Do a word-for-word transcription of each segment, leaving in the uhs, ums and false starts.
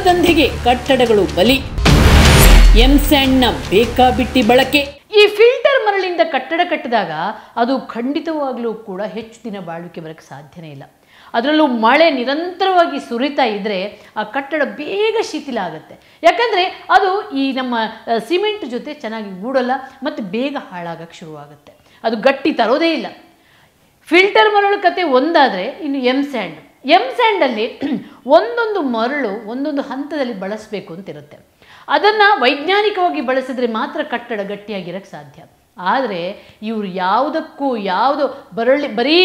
ಮರಳದಂಧೆಗೆ ಕಟ್ಟಡಗಳು ಬಲಿ. ಎಂ ಸ್ಯಾಂಡ್ನ ಬೇಕಾಬಿಟ್ಟಿ ಬಳಕೆ. ಈ ಫಿಲ್ಟರ್ ಮರಳಿಂದ ಕಟ್ಟಡ ಕಟ್ಟಿದಾಗ ಅದು ಖಂಡಿತವಾಗಲೂ ಕೂಡ ಹೆಚ್ಚು ದಿನ ಬಾಳುವಿಕೆ ಬರೋಕ್ಕೆ ಸಾಧ್ಯನೇ ಇಲ್ಲ. ಅದರಲ್ಲೂ ಮಳೆ ನಿರಂತರವಾಗಿ ಸುರಿತಾ ಇದ್ದರೆ ಆ ಕಟ್ಟಡ ಬೇಗ ಶಿಥಿಲ ಆಗುತ್ತೆ. ಯಾಕಂದರೆ ಅದು ಈ ನಮ್ಮ ಸಿಮೆಂಟ್ ಜೊತೆ ಚೆನ್ನಾಗಿ ಗೂಡಲ್ಲ ಮತ್ತು ಬೇಗ ಹಾಳಾಗಕ್ಕೆ ಶುರುವಾಗುತ್ತೆ. ಅದು ಗಟ್ಟಿ ತರೋದೇ ಇಲ್ಲ. ಫಿಲ್ಟರ್ ಮರಳು ಕತೆ ಒಂದಾದರೆ ಇನ್ನು ಎಮ್ ಸ್ಯಾಂಡ್. ಎಮ್ ಸ್ಯಾಂಡಲ್ಲಿ ಒಂದೊಂದು ಮರಳು ಒಂದೊಂದು ಹಂತದಲ್ಲಿ ಬಳಸಬೇಕು ಅಂತಿರುತ್ತೆ. ಅದನ್ನು ವೈಜ್ಞಾನಿಕವಾಗಿ ಬಳಸಿದ್ರೆ ಮಾತ್ರ ಕಟ್ಟಡ ಗಟ್ಟಿಯಾಗಿರೋಕ್ಕೆ ಸಾಧ್ಯ. ಆದರೆ ಇವರು ಯಾವುದಕ್ಕೂ ಯಾವುದೋ ಬರಳಿ ಬರೀ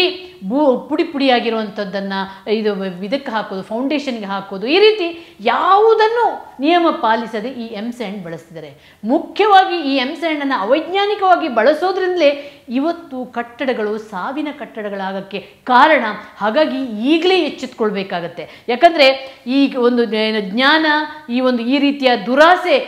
ಬೂ ಪುಡಿ ಪುಡಿಯಾಗಿರುವಂಥದ್ದನ್ನು ಇದು ಇದಕ್ಕೆ ಹಾಕೋದು, ಫೌಂಡೇಶನ್ಗೆ ಹಾಕೋದು, ಈ ರೀತಿ ಯಾವುದನ್ನು ನಿಯಮ ಪಾಲಿಸದೆ ಈ ಎಮ್ ಸ್ಯಾಂಡ್ ಬಳಸ್ತಿದ್ದಾರೆ. ಮುಖ್ಯವಾಗಿ ಈ ಎಮ್ ಸ್ಯಾಂಡನ್ನು ಅವೈಜ್ಞಾನಿಕವಾಗಿ ಬಳಸೋದ್ರಿಂದಲೇ ಇವತ್ತು ಕಟ್ಟಡಗಳು ಸಾವಿನ ಕಟ್ಟಡಗಳಾಗಕ್ಕೆ ಕಾರಣ. ಹಾಗಾಗಿ ಈಗಲೇ ಎಚ್ಚೆತ್ತುಕೊಳ್ಬೇಕಾಗತ್ತೆ. ಯಾಕಂದರೆ ಈ ಒಂದು ಜ್ಞಾನ ಈ ಒಂದು ಈ ರೀತಿಯ ದುರಾಸೆ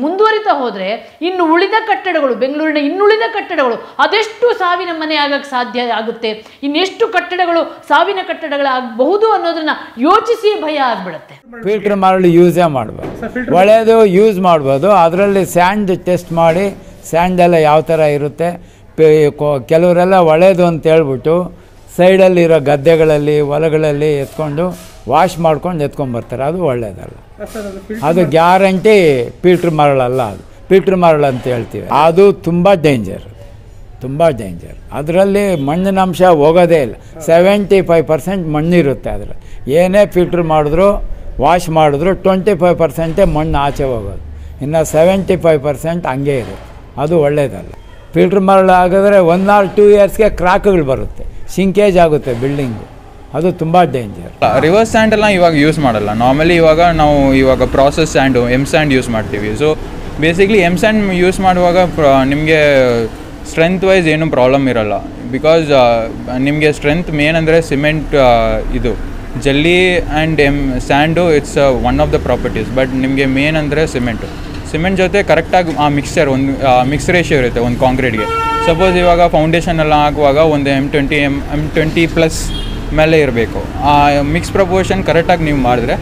ಮುಂದುವರಿತಾ ಹೋದರೆ ಇನ್ನು ಉಳಿದ ಕಟ್ಟಡಗಳು, ಬೆಂಗಳೂರಿನ ಇನ್ನುಳಿದ ಕಟ್ಟಡಗಳು ಅದೆಷ್ಟು ಸಾವಿನ ಮನೆ ಆಗಕ್ಕೆ ಸಾಧ್ಯ ಆಗುತ್ತೆ, ಇನ್ನೆಷ್ಟು ಕಟ್ಟಡಗಳು ಸಾವಿನ ಕಟ್ಟಡಗಳಾಗಬಹುದು ಅನ್ನೋದನ್ನ ಯೋಚಿಸಿ ಭಯ ಆಗ್ಬಿಡುತ್ತೆ. ಫಿಲ್ಟರ್ ಮರಳು ಯೂಸೇ ಮಾಡಬಾರ್ದು, ಒಳ್ಳೆಯದು ಯೂಸ್ ಮಾಡ್ಬೋದು. ಅದರಲ್ಲಿ ಸ್ಯಾಂಡ್ ಟೆಸ್ಟ್ ಮಾಡಿ ಸ್ಯಾಂಡೆಲ್ಲ ಯಾವ ಥರ ಇರುತ್ತೆ, ಕೆಲವರೆಲ್ಲ ಒಳ್ಳೆಯದು ಅಂತ ಹೇಳ್ಬಿಟ್ಟು ಸೈಡಲ್ಲಿರೋ ಗದ್ದೆಗಳಲ್ಲಿ ಹೊಲಗಳಲ್ಲಿ ಎತ್ಕೊಂಡು ವಾಶ್ ಮಾಡ್ಕೊಂಡು ಎತ್ಕೊಂಡ್ಬರ್ತಾರೆ. ಅದು ಒಳ್ಳೆಯದಲ್ಲ, ಅದು ಗ್ಯಾರಂಟಿ ಫಿಲ್ಟರ್ ಮರಳಲ್ಲ, ಅದು ಫಿಲ್ಟರ್ ಮರಳು ಅಂತ ಹೇಳ್ತೀವಿ. ಅದು ತುಂಬ ಡೇಂಜರ್, ತುಂಬ ಡೇಂಜರ್. ಅದರಲ್ಲಿ ಮಣ್ಣಿನ ಅಂಶ ಹೋಗೋದೇ ಇಲ್ಲ. ಸೆವೆಂಟಿ ಫೈವ್ ಪರ್ಸೆಂಟ್ ಮಣ್ಣಿರುತ್ತೆ ಅದರಲ್ಲಿ. ಏನೇ ಫಿಲ್ಟರ್ ಮಾಡಿದ್ರು ವಾಶ್ ಮಾಡಿದ್ರು ಟ್ವೆಂಟಿ ಫೈವ್ ಪರ್ಸೆಂಟೇ ಮಣ್ಣು ಆಚೆ ಹೋಗೋದು, ಇನ್ನು ಸೆವೆಂಟಿ ಫೈವ್ ಪರ್ಸೆಂಟ್ ಹಂಗೆ ಇರುತ್ತೆ. ಅದು ಒಳ್ಳೆಯದಲ್ಲ. ಫಿಲ್ಟರ್ ಮರಳು ಆಗಿದ್ರೆ ಒನ್ ಆರ್ ಟೂ ಇಯರ್ಸ್ಗೆ ಕ್ರ್ಯಾಕ್ಗಳು ಬರುತ್ತೆ, ಸಿಂಕೇಜ್ ಆಗುತ್ತೆ ಬಿಲ್ಡಿಂಗು. ಅದು ತುಂಬ ಡೇಂಜರ್. ರಿವರ್ಸ್ ಸ್ಯಾಂಡ್ ಎಲ್ಲ ಇವಾಗ ಯೂಸ್ ಮಾಡಲ್ಲ. ನಾರ್ಮಲಿ ಇವಾಗ ನಾವು ಇವಾಗ process sand M sand use ಮಾಡ್ತೀವಿ. So basically M sand use ಮಾಡುವಾಗ ನಿಮಗೆ ಸ್ಟ್ರೆಂತ್ ವೈಸ್ ಏನೂ ಪ್ರಾಬ್ಲಮ್ ಇರಲ್ಲ. ಬಿಕಾಸ್ ನಿಮಗೆ ಸ್ಟ್ರೆಂತ್ ಮೇನ್ ಅಂದರೆ ಸಿಮೆಂಟ್ ಇದು ಜಲ್ಲಿ and M sand it's one of the properties. But ನಿಮಗೆ ಮೇನ್ ಅಂದರೆ ಸಿಮೆಂಟು. ಸಿಮೆಂಟ್ ಜೊತೆ ಕರೆಕ್ಟಾಗಿ ಆ ಮಿಕ್ಸ್ಚರ್ ಒಂದು ಮಿಕ್ಸ್ ರೇಷಿಯೋ ಇರುತ್ತೆ ಒಂದು ಕಾಂಕ್ರೀಟ್ಗೆ. ಸಪೋಸ್ ಇವಾಗ ಫೌಂಡೇಶನ್ ಎಲ್ಲ ಹಾಕುವಾಗ ಒಂದು M twenty M M twenty plus ಮೇಲೆ ಇರಬೇಕು. ಆ ಮಿಕ್ಸ್ ಪ್ರಪೋರ್ಷನ್ ಕರೆಕ್ಟಾಗಿ ನೀವು ಮಾಡಿದ್ರೆ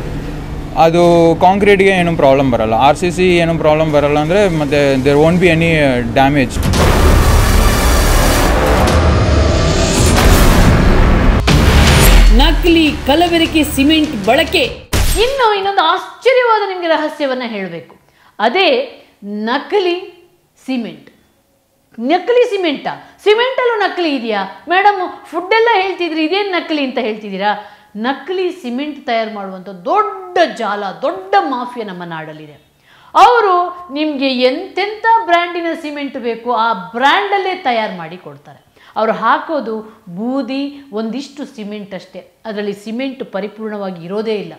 ಅದು ಕಾಂಕ್ರೀಟ್ಗೆ ಏನೂ ಪ್ರಾಬ್ಲಮ್ ಬರೋಲ್ಲ, ಆರ್ ಸಿ ಸಿ ಏನೂ ಪ್ರಾಬ್ಲಮ್ ಬರೋಲ್ಲ. ಅಂದರೆ ಮತ್ತು there won't be any damage. ನಕಲಿ ಕಲಬೆರಕೆ ಸಿಮೆಂಟ್ ಬಳಕೆ. ಇನ್ನು ಇನ್ನೊಂದು ಆಶ್ಚರ್ಯವಾದ ನಿಮಗೆ ರಹಸ್ಯವನ್ನು ಹೇಳಬೇಕು. ಅದೇ ನಕಲಿ ಸಿಮೆಂಟ್. ನಕಲಿ ಸಿಮೆಂಟಾ? ಸಿಮೆಂಟಲ್ಲೂ ನಕಲಿ ಇದೆಯಾ? ಮೇಡಮ್ ಫುಡ್ಡೆಲ್ಲ ಹೇಳ್ತಿದ್ರಿ, ಇದೇನು ನಕಲಿ ಅಂತ ಹೇಳ್ತಿದ್ದೀರಾ? ನಕಲಿ ಸಿಮೆಂಟ್ ತಯಾರು ಮಾಡುವಂಥ ದೊಡ್ಡ ಜಾಲ, ದೊಡ್ಡ ಮಾಫಿಯಾ ನಮ್ಮ ನಾಡಲ್ಲಿದೆ. ಅವರು ನಿಮಗೆ ಎಂತೆಂಥ ಬ್ರ್ಯಾಂಡಿನ ಸಿಮೆಂಟ್ ಬೇಕು ಆ ಬ್ರ್ಯಾಂಡಲ್ಲೇ ತಯಾರು ಮಾಡಿ ಕೊಡ್ತಾರೆ. ಅವರು ಹಾಕೋದು ಬೂದಿ ಒಂದಿಷ್ಟು ಸಿಮೆಂಟ್ ಅಷ್ಟೇ. ಅದರಲ್ಲಿ ಸಿಮೆಂಟ್ ಪರಿಪೂರ್ಣವಾಗಿ ಇರೋದೇ ಇಲ್ಲ.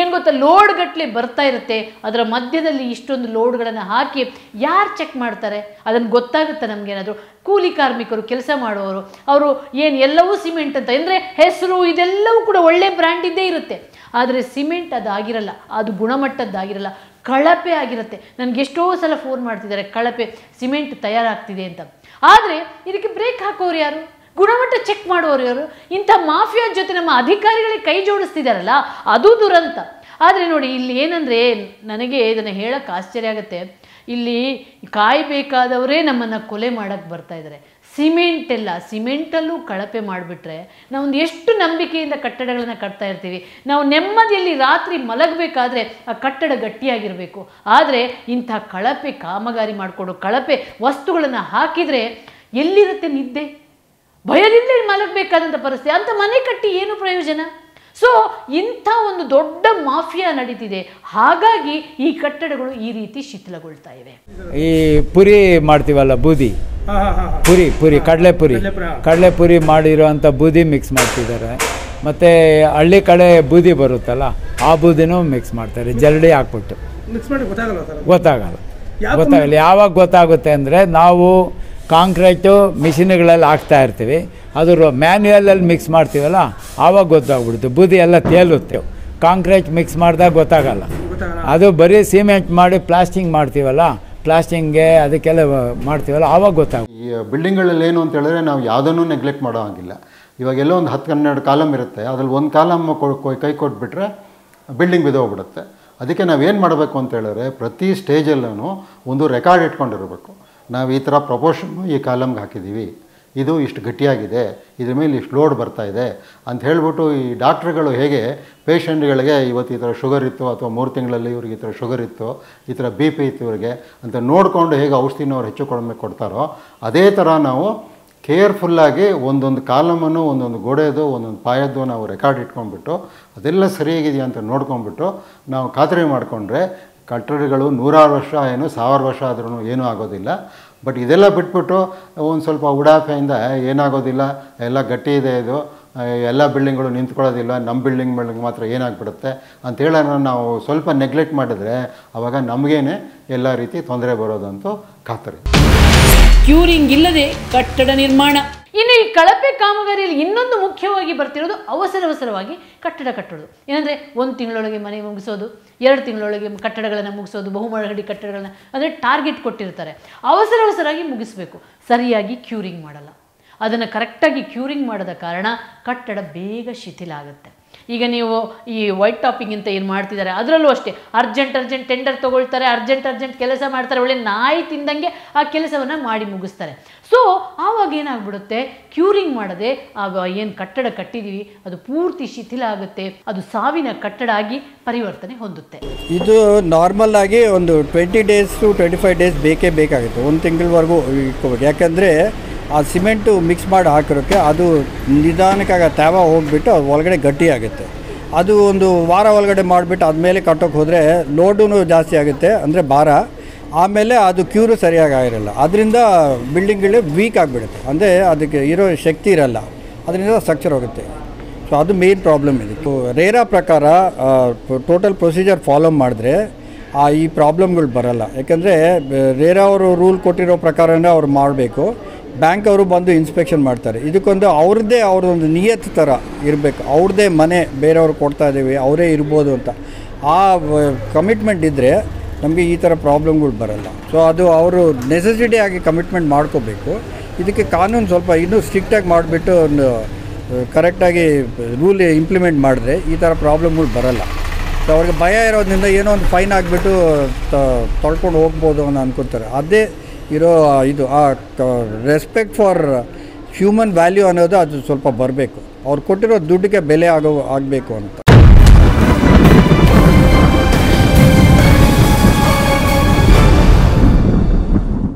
ಏನು ಗೊತ್ತಾ, ಲೋಡ್ ಗಟ್ಟಲೆ ಬರ್ತಾ ಇರುತ್ತೆ. ಅದರ ಮಧ್ಯದಲ್ಲಿ ಇಷ್ಟೊಂದು ಲೋಡ್ಗಳನ್ನು ಹಾಕಿ ಯಾರು ಚೆಕ್ ಮಾಡ್ತಾರೆ? ಅದನ್ನು ಗೊತ್ತಾಗುತ್ತೆ ನಮಗೇನಾದರೂ. ಕೂಲಿ ಕಾರ್ಮಿಕರು, ಕೆಲಸ ಮಾಡುವವರು, ಅವರು ಏನು ಎಲ್ಲವೂ ಸಿಮೆಂಟ್ ಅಂತ ಅಂದರೆ ಹೆಸರು ಇದೆಲ್ಲವೂ ಕೂಡ ಒಳ್ಳೆ ಬ್ರ್ಯಾಂಡಿದ್ದೇ ಇರುತ್ತೆ. ಆದರೆ ಸಿಮೆಂಟ್ ಅದಾಗಿರಲ್ಲ, ಅದು ಗುಣಮಟ್ಟದ್ದಾಗಿರಲ್ಲ, ಕಳಪೆ ಆಗಿರುತ್ತೆ. ನನಗೆಷ್ಟೋ ಸಲ ಫೋನ್ ಮಾಡ್ತಿದ್ದಾರೆ ಕಳಪೆ ಸಿಮೆಂಟ್ ತಯಾರಾಗ್ತಿದೆ ಅಂತ. ಆದರೆ ಇದಕ್ಕೆ ಬ್ರೇಕ್ ಹಾಕೋರು ಯಾರು? ಗುಣಮಟ್ಟ ಚೆಕ್ ಮಾಡೋರು ಯಾರು? ಇಂಥ ಮಾಫಿಯಾ ಜೊತೆ ನಮ್ಮ ಅಧಿಕಾರಿಗಳಿಗೆ ಕೈ ಜೋಡಿಸ್ತಿದ್ದಾರಲ್ಲ, ಅದು ದುರಂತ. ಆದರೆ ನೋಡಿ ಇಲ್ಲಿ ಏನಂದರೆ, ನನಗೆ ಇದನ್ನು ಹೇಳೋಕ್ಕೆ ಆಶ್ಚರ್ಯ ಆಗುತ್ತೆ. ಇಲ್ಲಿ ಕಾಯಬೇಕಾದವರೇ ನಮ್ಮನ್ನು ಕೊಲೆ ಮಾಡೋಕ್ಕೆ ಬರ್ತಾ ಇದ್ದಾರೆ. ಸಿಮೆಂಟೆಲ್ಲ ಸಿಮೆಂಟಲ್ಲೂ ಕಳಪೆ ಮಾಡಿಬಿಟ್ರೆ ನಾವೊಂದು ಎಷ್ಟು ನಂಬಿಕೆಯಿಂದ ಕಟ್ಟಡಗಳನ್ನು ಕಟ್ತಾ ಇರ್ತೀವಿ. ನಾವು ನೆಮ್ಮದಿಯಲ್ಲಿ ರಾತ್ರಿ ಮಲಗಬೇಕಾದ್ರೆ ಆ ಕಟ್ಟಡ ಗಟ್ಟಿಯಾಗಿರಬೇಕು. ಆದರೆ ಇಂಥ ಕಳಪೆ ಕಾಮಗಾರಿ ಮಾಡಿಕೊಂಡು ಕಳಪೆ ವಸ್ತುಗಳನ್ನು ಹಾಕಿದರೆ ಎಲ್ಲಿರುತ್ತೆ ನಿದ್ದೆ? ಭಯದಿಂದಲೇ ಮಲಗಬೇಕಾದಂಥ ಪರಿಸ್ಥಿತಿ. ಅಂಥ ಮನೆ ಕಟ್ಟಿ ಏನು ಪ್ರಯೋಜನ? ಸೊ ಇಂಥ ಒಂದು ದೊಡ್ಡ ಮಾಫಿಯಾ ನಡೀತಿದೆ. ಹಾಗಾಗಿ ಈ ಕಟ್ಟಡಗಳು ಈ ರೀತಿ ಶಿಥಿಲಗೊಳ್ತಾ ಇವೆ. ಈ ಪುರಿ ಮಾಡ್ತೀವಲ್ಲ, ಬೂದಿ ಪುರಿ, ಪುರಿ ಕಡಲೆಪುರಿ, ಕಡಲೆಪುರಿ ಮಾಡಿರೋಂಥ ಬೂದಿ ಮಿಕ್ಸ್ ಮಾಡ್ತಿದ್ದಾರೆ. ಮತ್ತು ಹಳ್ಳಿ ಕಡೆ ಬೂದಿ ಬರುತ್ತಲ್ಲ, ಆ ಬೂದಿನೂ ಮಿಕ್ಸ್ ಮಾಡ್ತಾರೆ ಜರಡಿ ಹಾಕ್ಬಿಟ್ಟು. ಗೊತ್ತಾಗಲ್ಲ, ಗೊತ್ತಾಗಲ್ಲ. ಯಾವಾಗ ಗೊತ್ತಾಗುತ್ತೆ ಅಂದರೆ, ನಾವು ಕಾಂಕ್ರೀಟು ಮಿಷಿನ್ಗಳಲ್ಲಿ ಹಾಕ್ತಾ ಇರ್ತೀವಿ, ಅದರ ಮ್ಯಾನ್ಯುಯಲಲ್ಲಿ ಮಿಕ್ಸ್ ಮಾಡ್ತೀವಲ್ಲ, ಆವಾಗ ಗೊತ್ತಾಗ್ಬಿಡುತ್ತೆ. ಬೂದಿ ಎಲ್ಲ ತೇಲುತ್ತೆ. ಕಾಂಕ್ರೀಟ್ ಮಿಕ್ಸ್ ಮಾಡಿದಾಗ ಗೊತ್ತಾಗಲ್ಲ. ಅದು ಬರೀ ಸಿಮೆಂಟ್ ಮಾಡಿ ಪ್ಲಾಸ್ಟಿಂಗ್ ಮಾಡ್ತೀವಲ್ಲ, ಪ್ಲಾಸ್ಟಿಂಗ್ಗೆ ಅದಕ್ಕೆಲ್ಲ ಮಾಡ್ತೀವಲ್ಲ, ಆವಾಗ ಗೊತ್ತಾಗುತ್ತೆ. ಈ ಬಿಲ್ಡಿಂಗ್ಗಳಲ್ಲಿ ಏನು ಅಂತ ಹೇಳಿದ್ರೆ, ನಾವು ಯಾವುದನ್ನು ನೆಗ್ಲೆಕ್ಟ್ ಮಾಡೋ ಹಾಗಿಲ್ಲ. ಇವಾಗೆಲ್ಲ ಒಂದು ಹತ್ತು ಹನ್ನೆರಡು ಕಾಲಮ್ ಇರುತ್ತೆ, ಅದ್ರಲ್ಲಿ ಒಂದು ಕಾಲಮ್ ಕೈ ಕೊಟ್ಬಿಟ್ರೆ ಬಿಲ್ಡಿಂಗ್ ಬಿದ್ದೋಗ್ಬಿಡುತ್ತೆ. ಅದಕ್ಕೆ ನಾವು ಏನು ಮಾಡಬೇಕು ಅಂತ ಹೇಳಿದ್ರೆ ಪ್ರತಿ ಸ್ಟೇಜಲ್ಲೂ ಒಂದು ರೆಕಾರ್ಡ್ ಇಟ್ಕೊಂಡಿರಬೇಕು. ನಾವು ಈ ಥರ ಪ್ರಪೋರ್ಷನ್ನು ಈ ಕಾಲಮ್ಗೆ ಹಾಕಿದ್ದೀವಿ, ಇದು ಇಷ್ಟು ಗಟ್ಟಿಯಾಗಿದೆ, ಇದ್ರ ಮೇಲೆ ಇಷ್ಟು ಲೋಡ್ ಬರ್ತಾ ಇದೆ ಅಂತ ಹೇಳಿಬಿಟ್ಟು ಈ ಡಾಕ್ಟ್ರುಗಳು ಹೇಗೆ ಪೇಷಂಟ್ಗಳಿಗೆ ಇವತ್ತು ಈ ಥರ ಶುಗರ್ ಇತ್ತು ಅಥವಾ ಮೂರು ತಿಂಗಳಲ್ಲಿ ಇವ್ರಿಗೆ ಈ ಥರ ಶುಗರ್ ಇತ್ತು, ಈ ಥರ ಬಿ ಪಿ ಇತ್ತು ಇವ್ರಿಗೆ ಅಂತ ನೋಡಿಕೊಂಡು ಹೇಗೆ ಔಷಧಿನ ಅವ್ರು ಹೆಚ್ಚು ಕಡಿಮೆ ಕೊಡ್ತಾರೋ ಅದೇ ಥರ ನಾವು ಕೇರ್ಫುಲ್ಲಾಗಿ ಒಂದೊಂದು ಕಾಲಮನ್ನು ಒಂದೊಂದು ಗೋಡೆದು ಒಂದೊಂದು ಪಾಯದ್ದು ನಾವು ರೆಕಾರ್ಡ್ ಇಟ್ಕೊಂಡ್ಬಿಟ್ಟು ಅದೆಲ್ಲ ಸರಿಯಾಗಿದೆಯಾ ಅಂತ ನೋಡ್ಕೊಂಡ್ಬಿಟ್ಟು ನಾವು ಖಾತರಿ ಮಾಡಿಕೊಂಡ್ರೆ ಕಟ್ಟಡಗಳು ನೂರಾರು ವರ್ಷ ಏನು ಸಾವಿರ ವರ್ಷ ಆದ್ರೂ ಏನೂ ಆಗೋದಿಲ್ಲ. ಬಟ್ ಇದೆಲ್ಲ ಬಿಟ್ಬಿಟ್ಟು ಒಂದು ಸ್ವಲ್ಪ ಉಡಾಫೆಯಿಂದ ಏನಾಗೋದಿಲ್ಲ, ಎಲ್ಲ ಗಟ್ಟಿ ಇದೆ, ಇದು ಎಲ್ಲ ಬಿಲ್ಡಿಂಗ್ಗಳು ನಿಂತ್ಕೊಳ್ಳೋದಿಲ್ಲ, ನಮ್ಮ ಬಿಲ್ಡಿಂಗ್ ಬಿಲ್ಡಿಂಗ್ ಮಾತ್ರ ಏನಾಗ್ಬಿಡುತ್ತೆ ಅಂತೇಳೋಣ ನಾವು ಸ್ವಲ್ಪ ನೆಗ್ಲೆಕ್ಟ್ ಮಾಡಿದರೆ ಆವಾಗ ನಮಗೇನೆ ಎಲ್ಲ ರೀತಿ ತೊಂದರೆ ಬರೋದಂತೂ ಖಾತರಿ. ಕ್ಯೂರಿಂಗ್ ಇಲ್ಲದೆ ಕಟ್ಟಡ ನಿರ್ಮಾಣ. ಇನ್ನು ಈ ಕಳಪೆ ಕಾಮಗಾರಿಯಲ್ಲಿ ಇನ್ನೊಂದು ಮುಖ್ಯವಾಗಿ ಬರ್ತಿರೋದು ಅವಸರವಸರವಾಗಿ ಕಟ್ಟಡ ಕಟ್ಟೋದು. ಏನಂದರೆ ಒಂದು ತಿಂಗಳೊಳಗೆ ಮನೆ ಮುಗಿಸೋದು, ಎರಡು ತಿಂಗಳೊಳಗೆ ಕಟ್ಟಡಗಳನ್ನು ಮುಗಿಸೋದು, ಬಹುಮಹಡಿ ಕಟ್ಟಡಗಳನ್ನು ಅಂದರೆ ಟಾರ್ಗೆಟ್ ಕೊಟ್ಟಿರ್ತಾರೆ. ಅವಸರವಸರಾಗಿ ಮುಗಿಸಬೇಕು, ಸರಿಯಾಗಿ ಕ್ಯೂರಿಂಗ್ ಮಾಡಲ್ಲ. ಅದನ್ನು ಕರೆಕ್ಟಾಗಿ ಕ್ಯೂರಿಂಗ್ ಮಾಡದ ಕಾರಣ ಕಟ್ಟಡ ಬೇಗ ಶಿಥಿಲ ಆಗುತ್ತೆ. ಈಗ ನೀವು ಈ ವೈಟ್ ಟಾಪಿಂಗ್ ಅಂತ ಏನು ಮಾಡ್ತಿದ್ದಾರೆ ಅದರಲ್ಲೂ ಅಷ್ಟೇ ಅರ್ಜೆಂಟ್ ಅರ್ಜೆಂಟ್ ಟೆಂಡರ್ ತೊಗೊಳ್ತಾರೆ, ಅರ್ಜೆಂಟ್ ಅರ್ಜೆಂಟ್ ಕೆಲಸ ಮಾಡ್ತಾರೆ, ಒಳ್ಳೆ ನಾಯಿ ತಿಂದಂಗೆ ಆ ಕೆಲಸವನ್ನು ಮಾಡಿ ಮುಗಿಸ್ತಾರೆ. ಸೊ ಆವಾಗ ಏನಾಗ್ಬಿಡುತ್ತೆ, ಕ್ಯೂರಿಂಗ್ ಮಾಡದೆ ಆಗ ಏನು ಕಟ್ಟಡ ಕಟ್ಟಿದ್ದೀವಿ ಅದು ಪೂರ್ತಿ ಶಿಥಿಲ ಆಗುತ್ತೆ, ಅದು ಸಾವಿನ ಕಟ್ಟಡ ಆಗಿ ಪರಿವರ್ತನೆ ಹೊಂದುತ್ತೆ. ಇದು ನಾರ್ಮಲ್ ಆಗಿ ಒಂದು twenty days to twenty five days ಬೇಕೇ ಬೇಕಾಗುತ್ತೆ, ಒಂದು ತಿಂಗಳವರೆಗೂ ಇಟ್ಕೋಬೇಕು. ಯಾಕಂದರೆ ಆ ಸಿಮೆಂಟು ಮಿಕ್ಸ್ ಮಾಡಿ ಹಾಕಿರೋಕ್ಕೆ ಅದು ನಿಧಾನಕ್ಕಾಗ ತೇವ ಹೋಗಿಬಿಟ್ಟು ಅದು ಒಳಗಡೆ ಗಟ್ಟಿಯಾಗುತ್ತೆ. ಅದು ಒಂದು ವಾರ ಒಳಗಡೆ ಮಾಡಿಬಿಟ್ಟು ಅದ್ಮೇಲೆ ಕಟ್ಟೋಕ್ಕೆ ಹೋದರೆ ಲೋಡು ಜಾಸ್ತಿ ಆಗುತ್ತೆ, ಅಂದರೆ ಭಾರ. ಆಮೇಲೆ ಅದು ಕ್ಯೂರು ಸರಿಯಾಗಿ ಆಗಿರಲ್ಲ, ಅದರಿಂದ ಬಿಲ್ಡಿಂಗ್ಗಳು ವೀಕ್ ಆಗಿಬಿಡುತ್ತೆ, ಅಂದರೆ ಅದಕ್ಕೆ ಇರೋ ಶಕ್ತಿ ಇರಲ್ಲ, ಅದರಿಂದ ಸ್ಟ್ರಕ್ಚರ್ ಹೋಗುತ್ತೆ. ಸೊ ಅದು ಮೇನ್ ಪ್ರಾಬ್ಲಮ್ ಇದು. ರೇರಾ ಪ್ರಕಾರ ಟೋಟಲ್ ಪ್ರೊಸೀಜರ್ ಫಾಲೋ ಮಾಡಿದ್ರೆ ಆ ಈ ಪ್ರಾಬ್ಲಮ್ಗಳು ಬರಲ್ಲ. ಯಾಕಂದರೆ ರೇರಾ ಅವರು ರೂಲ್ ಕೊಟ್ಟಿರೋ ಪ್ರಕಾರನೇ ಅವ್ರು ಮಾಡಬೇಕು. ಬ್ಯಾಂಕ್ ಅವರು ಬಂದು ಇನ್ಸ್ಪೆಕ್ಷನ್ ಮಾಡ್ತಾರೆ. ಇದಕ್ಕೊಂದು ಅವ್ರದ್ದೇ ಅವ್ರದ್ದೊಂದು ನಿಯತ್ತು ಥರ ಇರಬೇಕು, ಅವ್ರದ್ದೇ ಮನೆ ಬೇರೆಯವ್ರು ಕೊಡ್ತಾ ಇದ್ದೀವಿ ಅವರೇ ಇರ್ಬೋದು ಅಂತ ಆ ಕಮಿಟ್ಮೆಂಟ್ ಇದ್ದರೆ ನಮಗೆ ಈ ಥರ ಪ್ರಾಬ್ಲಮ್ಗಳು ಬರಲ್ಲ. ಸೊ ಅದು ಅವರು ನೆಸೆಸಿಟಿ ಆಗಿ ಕಮಿಟ್ಮೆಂಟ್ ಮಾಡ್ಕೋಬೇಕು. ಇದಕ್ಕೆ ಕಾನೂನು ಸ್ವಲ್ಪ ಇನ್ನೂ ಸ್ಟ್ರಿಕ್ಟಾಗಿ ಮಾಡಿಬಿಟ್ಟು ಒಂದು ಕರೆಕ್ಟಾಗಿ ರೂಲ್ ಇಂಪ್ಲಿಮೆಂಟ್ ಮಾಡಿದ್ರೆ ಈ ಥರ ಪ್ರಾಬ್ಲಮ್ಗಳು ಬರಲ್ಲ. ಸೊ ಅವ್ರಿಗೆ ಭಯ ಇರೋದ್ರಿಂದ ಏನೋ ಒಂದು ಫೈನ್ ಆಗಿಬಿಟ್ಟು ತೊಳ್ಕೊಂಡು ಹೋಗ್ಬೋದು ಅನ್ನೋ ಅನ್ಕೊತಾರೆ. ಅದೇ ಇರೋ ಇದು ಆ ರೆಸ್ಪೆಕ್ಟ್ ಫಾರ್ ಹ್ಯೂಮನ್ ವ್ಯಾಲ್ಯೂ ಅನ್ನೋದು ಅದು ಸ್ವಲ್ಪ ಬರಬೇಕು, ಅವ್ರು ಕೊಟ್ಟಿರೋ ದುಡ್ಡಿಗೆ ಬೆಲೆ ಆಗೋ ಆಗಬೇಕು ಅಂತ.